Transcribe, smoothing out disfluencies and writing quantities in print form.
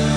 So